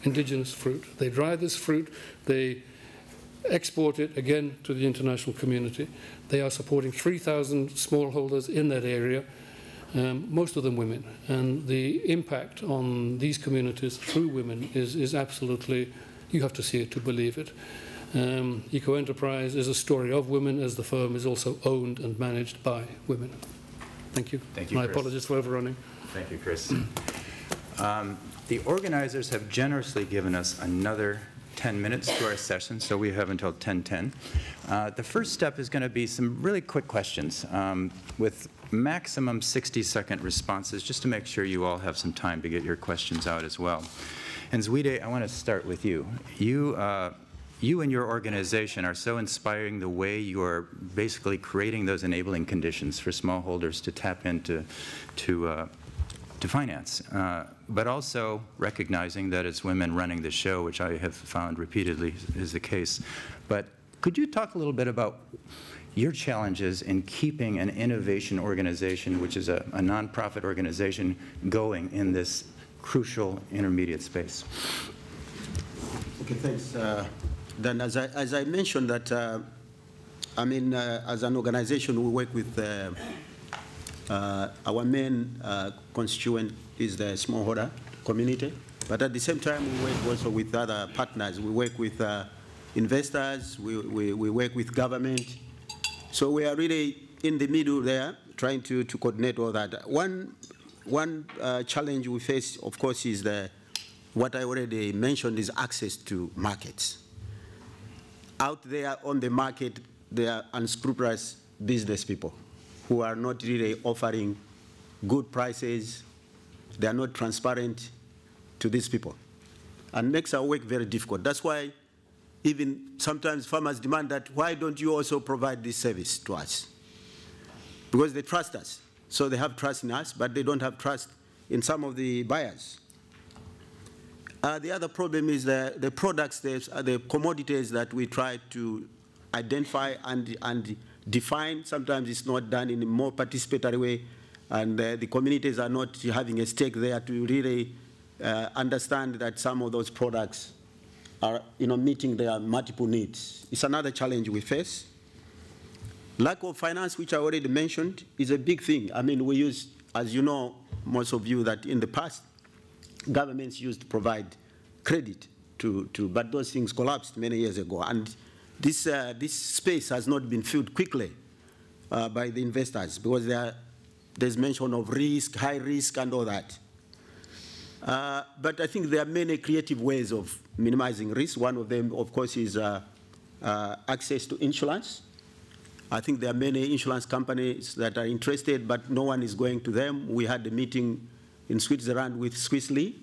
indigenous fruit. They dry this fruit, they export it again to the international community. They are supporting three thousand smallholders in that area. Um, most of them women, and the impact on these communities through women is, is absolutely You have to see it to believe it. Um, Eco Enterprise is a story of women, as the firm is also owned and managed by women. Thank you. Thank you, My Chris. apologies for overrunning. Thank you, Chris. Um, the organizers have generously given us another ten minutes to our session, so we have until ten ten. Uh, the first step is going to be some really quick questions um, with maximum sixty second responses, just to make sure you all have some time to get your questions out as well. And Zwide, I want to start with you. You uh, You and your organization are so inspiring, the way you are basically creating those enabling conditions for smallholders to tap into to, uh, to finance, uh, but also recognizing that it's women running the show, which I have found repeatedly is the case. But could you talk a little bit about your challenges in keeping an innovation organization, which is a, a nonprofit organization, going in this crucial intermediate space? Okay, thanks. Uh Then, as I, as I mentioned, that uh, I mean, uh, as an organization, we work with uh, uh, our main uh, constituent is the smallholder community, but at the same time, we work also with other partners. We work with uh, investors. We, we we work with government. So we are really in the middle there, trying to to coordinate all that. One one uh, challenge we face, of course, is the what I already mentioned is access to markets. Out there on the market, there are unscrupulous business people who are not really offering good prices. They are not transparent to these people, and makes our work very difficult. That's why even sometimes farmers demand that, why don't you also provide this service to us? Because they trust us. So they have trust in us, but they don't have trust in some of the buyers. Uh, the other problem is the, the products, the, the commodities that we try to identify and, and define. Sometimes it's not done in a more participatory way, and uh, the communities are not having a stake there to really uh, understand that some of those products are, you know, meeting their multiple needs. It's another challenge we face. Lack of finance, which I already mentioned, is a big thing. I mean, we use, as you know, most of you, that in the past, governments used to provide credit to, to, but those things collapsed many years ago. And this, uh, this space has not been filled quickly uh, by the investors, because there are, there's mention of risk, high risk, and all that. Uh, but I think there are many creative ways of minimizing risk. One of them, of course, is uh, uh, access to insurance. I think there are many insurance companies that are interested, but no one is going to them. We had a meeting in Switzerland with Swissly.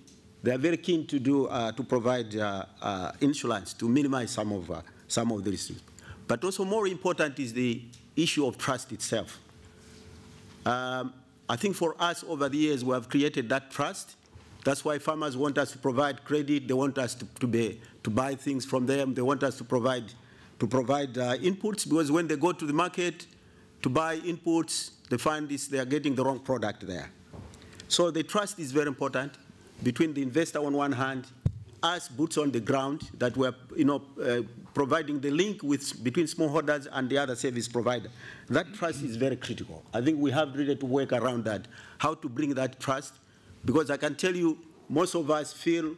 They are very keen to do uh, to provide uh, uh, insurance to minimize some of uh, some of the risks. But also more important is the issue of trust itself. Um, I think for us over the years we have created that trust. That's why farmers want us to provide credit. They want us to to, be, to buy things from them. They want us to provide to provide uh, inputs, because when they go to the market to buy inputs, they find this they are getting the wrong product there. So the trust is very important between the investor on one hand, us boots on the ground, that we're you know, uh, providing the link with, between smallholders and the other service provider. That trust is very critical. I think we have really to work around that, how to bring that trust, because I can tell you most of us feel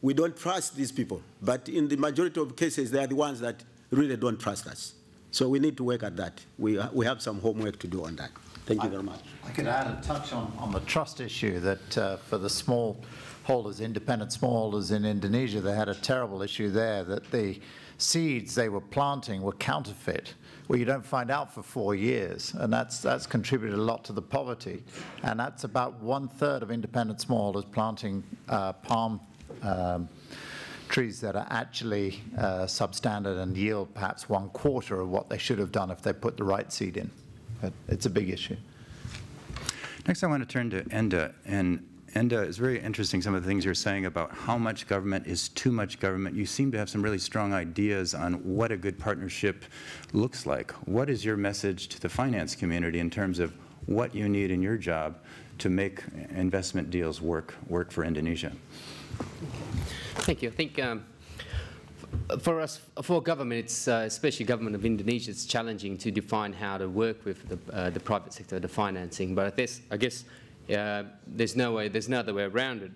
we don't trust these people, but in the majority of cases, they are the ones that really don't trust us. So we need to work at that. We, we have some homework to do on that. Thank you very much. I, I could add a touch on, on the trust issue that uh, for the small holders, independent smallholders in Indonesia, they had a terrible issue there, that the seeds they were planting were counterfeit. Well, you don't find out for four years, and that's, that's contributed a lot to the poverty. And that's about one third of independent smallholders planting uh, palm um, trees that are actually uh, substandard and yield perhaps one quarter of what they should have done if they put the right seed in. But it's a big issue. Next, I want to turn to Enda. And Enda, it's very interesting, some of the things you're saying about how much government is too much government. You seem to have some really strong ideas on what a good partnership looks like. What is your message to the finance community in terms of what you need in your job to make investment deals work, work for Indonesia? Thank you. I think um, for us, for government, it's, uh, especially government of Indonesia, it's challenging to define how to work with the, uh, the private sector, the financing. But I guess, I guess uh, there's no way, there's no other way around it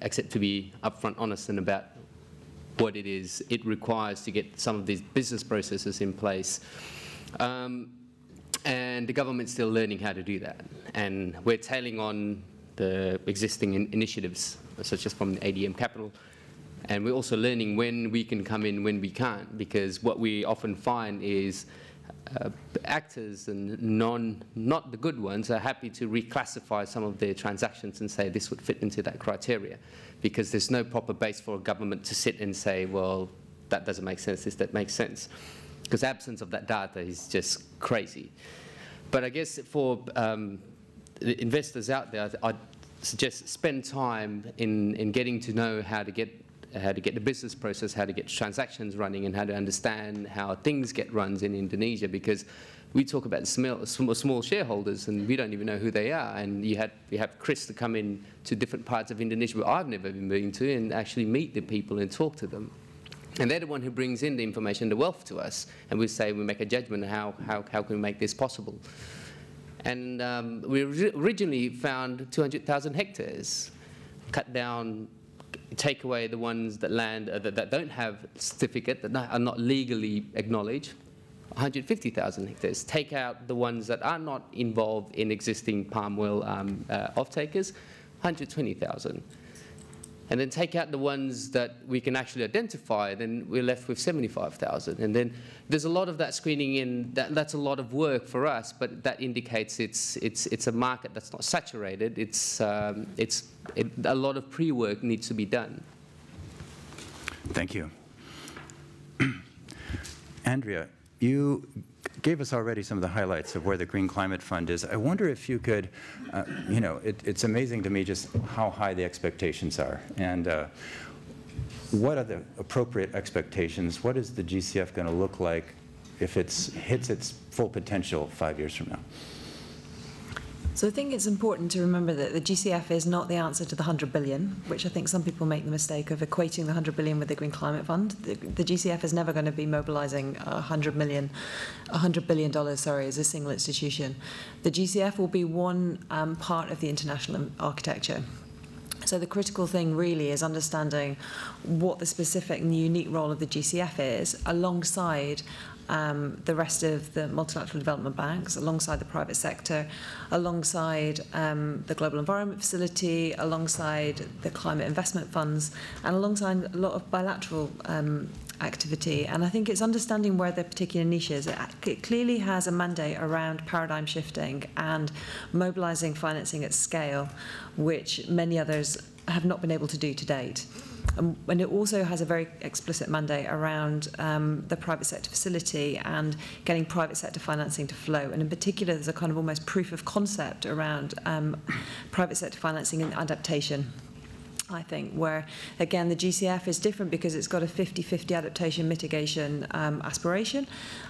except to be upfront, honest, and about what it is it requires to get some of these business processes in place. Um, and the government's still learning how to do that. And we're tailing on the existing in initiatives, such as from the A D M Capital. And we're also learning when we can come in, when we can't, because what we often find is uh, actors and non, not the good ones are happy to reclassify some of their transactions and say this would fit into that criteria, because there's no proper base for a government to sit and say, well, that doesn't make sense, this, that makes sense. Because absence of that data is just crazy. But I guess for um, the investors out there, I'd suggest spend time in, in getting to know how to get how to get the business process, how to get transactions running, and how to understand how things get runs in Indonesia, because we talk about small, small shareholders and we don't even know who they are. And you had, you have Chris to come in to different parts of Indonesia where I've never been moving to and actually meet the people and talk to them. And they're the one who brings in the information, the wealth to us. And we say, we make a judgment, how, how, how can we make this possible? And um, we originally found two hundred thousand hectares, cut down, take away the ones that land uh, that, that don't have certificate, that not, are not legally acknowledged, one hundred fifty thousand hectares. Take out the ones that are not involved in existing palm oil um, uh, off-takers, one hundred twenty thousand. And then take out the ones that we can actually identify, then we're left with seventy-five thousand. And then there's a lot of that screening in, that, that's a lot of work for us, but that indicates it's, it's, it's a market that's not saturated. It's, um, it's, it, a lot of pre-work needs to be done. Thank you. Andrea, you gave us already some of the highlights of where the Green Climate Fund is. I wonder if you could, uh, you know, it, it's amazing to me just how high the expectations are. And uh, what are the appropriate expectations? What is the G C F going to look like if it hits its full potential five years from now? So I think it's important to remember that the G C F is not the answer to the one hundred billion, which I think some people make the mistake of equating the one hundred billion with the Green Climate Fund. The, the G C F is never going to be mobilizing one hundred million, one hundred billion dollars, sorry, as a single institution. The G C F will be one um, part of the international architecture. So the critical thing really is understanding what the specific and unique role of the G C F is alongside Um, the rest of the multilateral development banks, alongside the private sector, alongside um, the Global Environment Facility, alongside the climate investment funds, and alongside a lot of bilateral um, activity. And I think it's understanding where the particular niche is. It, it clearly has a mandate around paradigm shifting and mobilizing financing at scale, which many others have not been able to do to date. Um, and it also has a very explicit mandate around um, the private sector facility and getting private sector financing to flow. And in particular, there's a kind of almost proof of concept around um, private sector financing and adaptation, I think, where, again, the G C F is different because it's got a fifty fifty adaptation mitigation um, aspiration.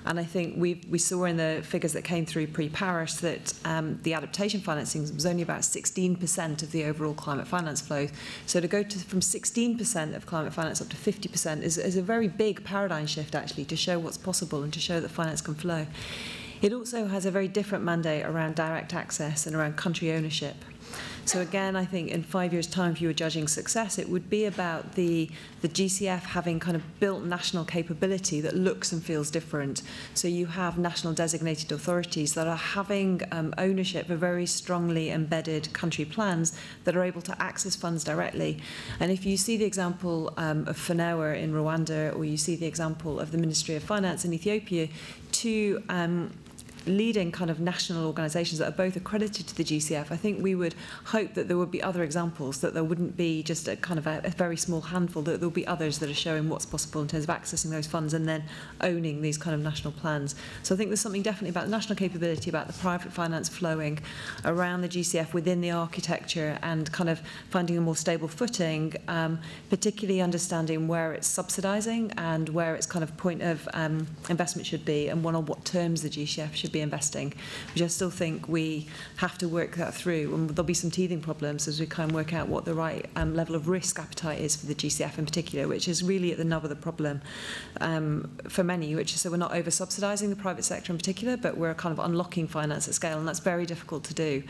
And I think we we saw in the figures that came through pre-Paris that um, the adaptation financing was only about sixteen percent of the overall climate finance flow. So to go to, from sixteen percent of climate finance up to fifty percent is, is a very big paradigm shift, actually, to show what's possible and to show that finance can flow. It also has a very different mandate around direct access and around country ownership. So again, I think in five years' time, if you were judging success, it would be about the, the G C F having kind of built national capability that looks and feels different. So you have national designated authorities that are having um, ownership of very strongly embedded country plans that are able to access funds directly. And if you see the example um, of FANAWA in Rwanda, or you see the example of the Ministry of Finance in Ethiopia, two um, leading kind of national organisations that are both accredited to the G C F, I think we would hope that there would be other examples, that there wouldn't be just a kind of a, a very small handful, that there'll be others that are showing what's possible in terms of accessing those funds and then owning these kind of national plans. So I think there's something definitely about national capability, about the private finance flowing around the G C F within the architecture and kind of finding a more stable footing, um, particularly understanding where it's subsidising and where its kind of point of um, investment should be and what on what terms the G C F should be investing, which I still think we have to work that through, and there'll be some teething problems as we kind of work out what the right um, level of risk appetite is for the G C F in particular, which is really at the nub of the problem um, for many, which is so we're not over subsidising the private sector in particular, but we're kind of unlocking finance at scale, and that's very difficult to do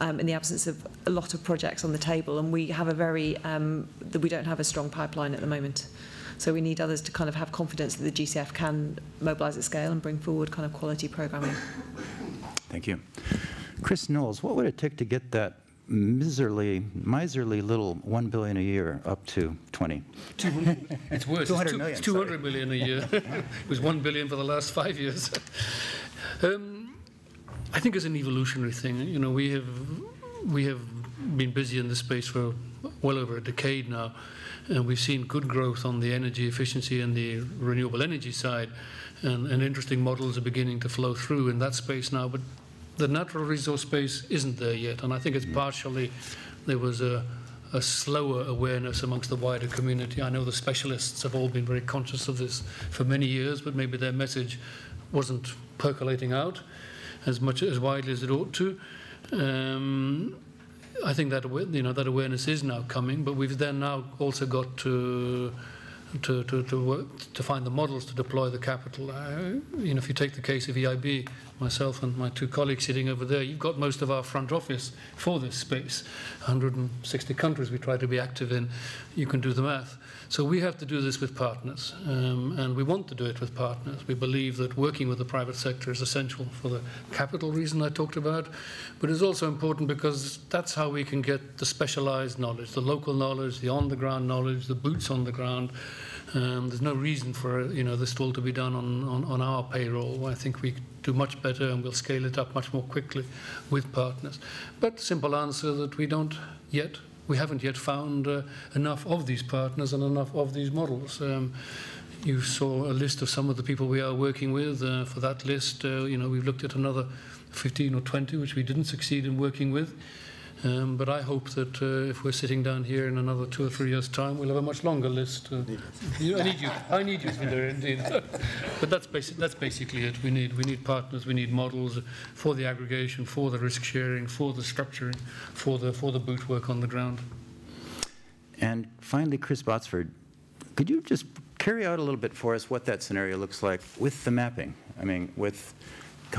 um, in the absence of a lot of projects on the table, and we have a very um, we don't have a strong pipeline at the moment. So we need others to kind of have confidence that the G C F can mobilise at scale and bring forward kind of quality programming. Thank you. Chris Knowles, what would it take to get that miserly, miserly little one billion dollars a year up to twenty? It's worse. two hundred it's two, million. It's two hundred million a year. It was one billion dollars for the last five years. Um, I think it's an evolutionary thing. You know, we have we have been busy in this space for well over a decade now, and we've seen good growth on the energy efficiency and the renewable energy side, and, and interesting models are beginning to flow through in that space now. But the natural resource space isn't there yet, and I think it's partially there was a, a slower awareness amongst the wider community. I know the specialists have all been very conscious of this for many years, but maybe their message wasn't percolating out as much as widely as it ought to. Um, I think that you know that awareness is now coming, but we've then now also got to to to to, work, to find the models to deploy the capital. Uh, you know, if you take the case of E I B, myself and my two colleagues sitting over there, you've got most of our front office for this space. one hundred sixty countries we try to be active in. You can do the math. So we have to do this with partners, um, and we want to do it with partners. We believe that working with the private sector is essential for the capital reason I talked about, but it's also important because that's how we can get the specialized knowledge, the local knowledge, the on-the-ground knowledge, the boots on the ground. Um, there's no reason for you know this all to be done on, on, on our payroll. I think we do much better, and we'll scale it up much more quickly with partners. But simple answer that we don't yet. We haven't yet found uh, enough of these partners and enough of these models. Um, you saw a list of some of the people we are working with. Uh, for that list, uh, you know, we've looked at another fifteen or twenty, which we didn't succeed in working with. Um, but I hope that uh, if we're sitting down here in another two or three years' time, we'll have a much longer list. Uh, you know, I need you. I need you, Sundar, indeed. But that's, basi that's basically it. We need, we need partners. We need models for the aggregation, for the risk sharing, for the structuring, for the for the boot work on the ground. And finally, Chris Botsford, could you just carry out a little bit for us what that scenario looks like with the mapping? I mean, with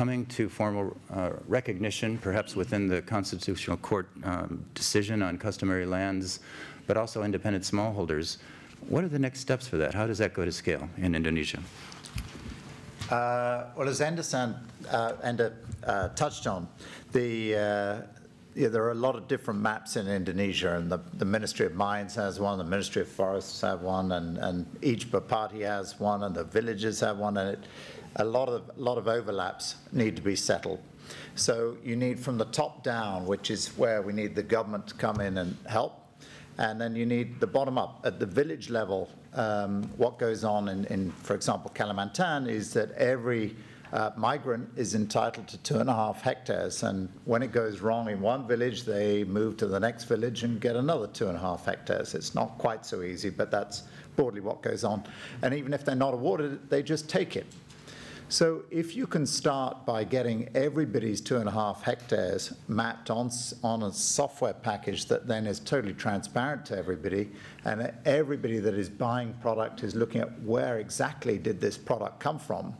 coming to formal uh, recognition, perhaps within the Constitutional Court um, decision on customary lands, but also independent smallholders. What are the next steps for that? How does that go to scale in Indonesia? Uh, well, as Anderson uh, and, uh, touched on, the, uh, yeah, there are a lot of different maps in Indonesia, and the, the Ministry of Mines has one, the Ministry of Forests have one, and, and each party has one, and the villages have one, and it, A lot of a lot of overlaps need to be settled. So you need from the top down, which is where we need the government to come in and help, and then you need the bottom up at the village level. Um, what goes on in, in, for example, Kalimantan is that every uh, migrant is entitled to two and a half hectares, and when it goes wrong in one village, they move to the next village and get another two and a half hectares. It's not quite so easy, but that's broadly what goes on. And even if they're not awarded it, they just take it. So if you can start by getting everybody's two and a half hectares mapped on, on a software package that then is totally transparent to everybody, and everybody that is buying product is looking at where exactly did this product come from,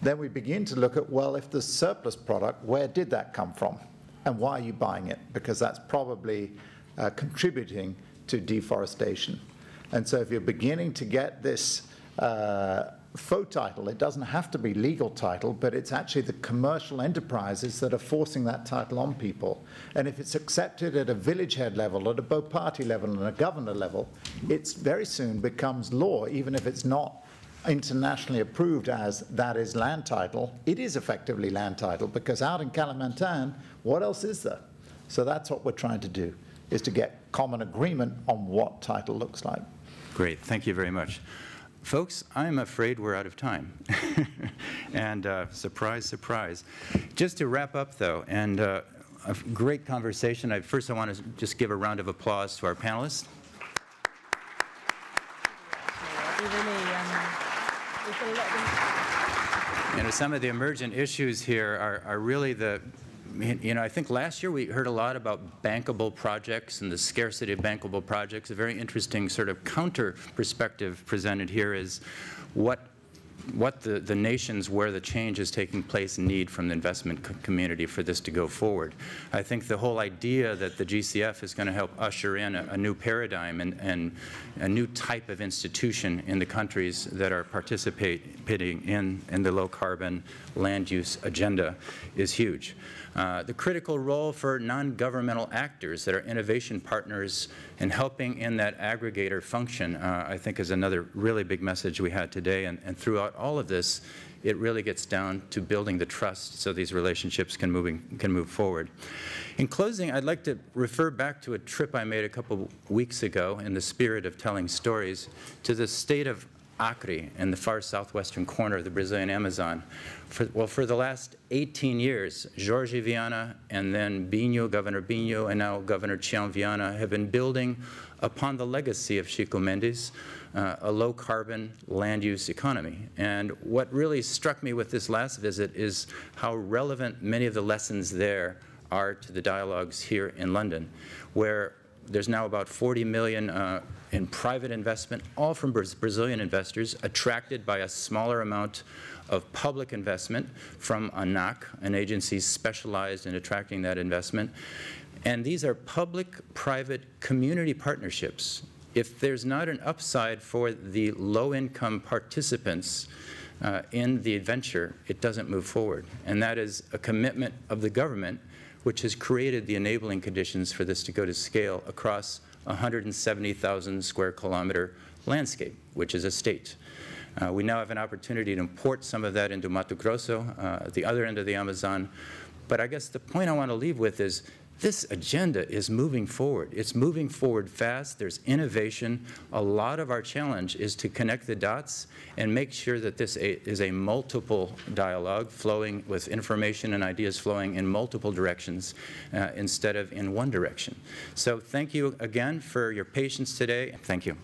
then we begin to look at, well, if there's surplus product, where did that come from? And why are you buying it? Because that's probably uh, contributing to deforestation. And so if you're beginning to get this uh, faux title. It doesn't have to be legal title, but it's actually the commercial enterprises that are forcing that title on people. And if it's accepted at a village head level, at a both party level, and a governor level, it very soon becomes law, even if it's not internationally approved as that is land title. It is effectively land title, because out in Kalimantan, what else is there? So that's what we're trying to do, is to get common agreement on what title looks like. Great. Thank you very much. Folks, I'm afraid we're out of time. And uh, surprise, surprise. Just to wrap up, though, and uh, a great conversation. I, first, I want to just give a round of applause to our panelists. And some of the emergent issues here are, are really the, you know, I think last year we heard a lot about bankable projects and the scarcity of bankable projects. A very interesting sort of counter perspective presented here is what what the, the nations where the change is taking place need from the investment co community for this to go forward. I think the whole idea that the G C F is going to help usher in a, a new paradigm and, and a new type of institution in the countries that are participating in, in the low carbon land use agenda is huge. Uh, the critical role for non-governmental actors that are innovation partners and helping in that aggregator function, uh, I think is another really big message we had today. And, and throughout all of this, it really gets down to building the trust so these relationships can, moving, can move forward. In closing, I'd like to refer back to a trip I made a couple weeks ago in the spirit of telling stories to the state of Acre in the far southwestern corner of the Brazilian Amazon. For, well, for the last eighteen years, Jorge Viana and then Binho, Governor Binho, and now Governor Tião Viana have been building upon the legacy of Chico Mendes, uh, a low-carbon land-use economy. And what really struck me with this last visit is how relevant many of the lessons there are to the dialogues here in London, where there's now about forty million uh, in private investment, all from Brazilian investors, attracted by a smaller amount of public investment from ANAC, an agency specialized in attracting that investment. And these are public-private community partnerships. If there's not an upside for the low-income participants uh, in the venture, it doesn't move forward. And that is a commitment of the government, which has created the enabling conditions for this to go to scale across one hundred seventy thousand square kilometer landscape, which is a state. Uh, we now have an opportunity to import some of that into Mato Grosso, uh, at the other end of the Amazon. But I guess the point I want to leave with is this agenda is moving forward. It's moving forward fast. There's innovation. A lot of our challenge is to connect the dots and make sure that this a, is a multiple dialogue flowing with information and ideas flowing in multiple directions uh, instead of in one direction. So thank you again for your patience today. Thank you.